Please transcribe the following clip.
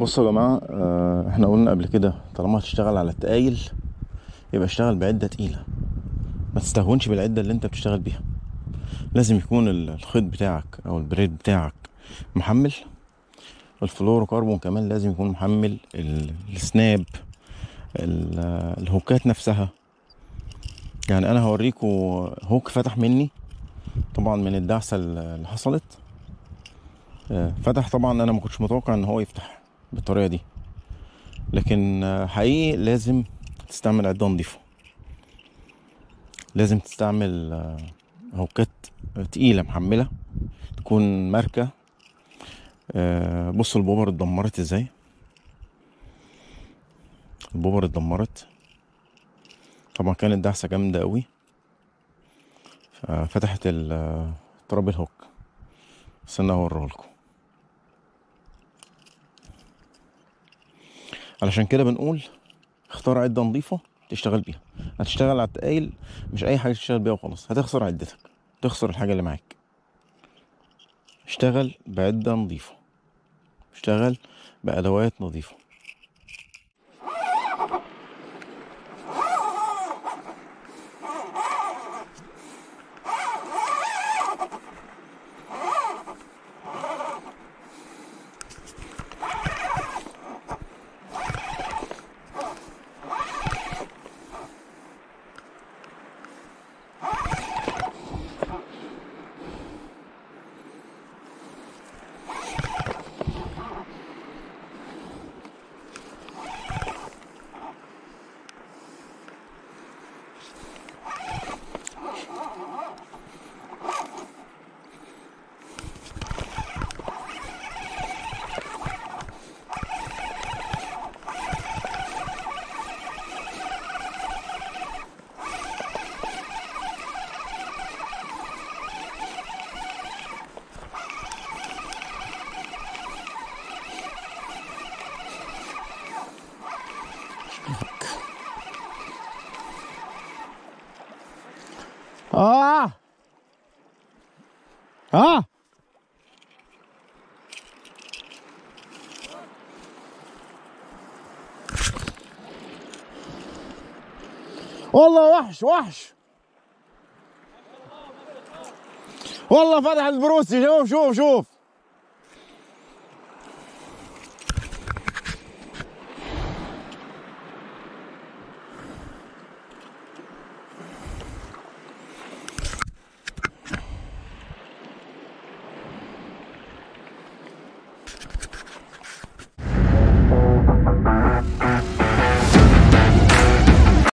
بصوا يا جماعه، احنا قلنا قبل كده طالما هتشتغل على التقايل يبقى اشتغل بعده تقيله، ما تستهونش بالعده اللي انت بتشتغل بيها. لازم يكون الخيط بتاعك او البريد بتاعك محمل، الفلوروكربون كمان لازم يكون محمل، السناب، الهوكات نفسها. يعني انا هوريكم هوك فتح مني طبعا من الدعسه اللي حصلت، فتح طبعا. انا ما كنتش متوقع ان هو يفتح بالطريقه دي، لكن حقيقي لازم تستعمل عده نضيفه، لازم تستعمل هوكات تقيله محمله تكون ماركه. بصوا البوبر اتدمرت ازاي، البوبر اتدمرت طبعا، كانت دعسه جامده قوي، فتحت تراب الهوك. استنى اوريهولكم. علشان كده بنقول اختار عده نظيفه تشتغل بيها. هتشتغل على التقايل مش اي حاجه تشتغل بيها وخلاص، هتخسر عدتك، تخسر الحاجه اللي معاك. اشتغل بعده نظيفه، اشتغل بادوات نظيفه. والله وحش وحش والله، فتح البروسي. شوف شوف شوف.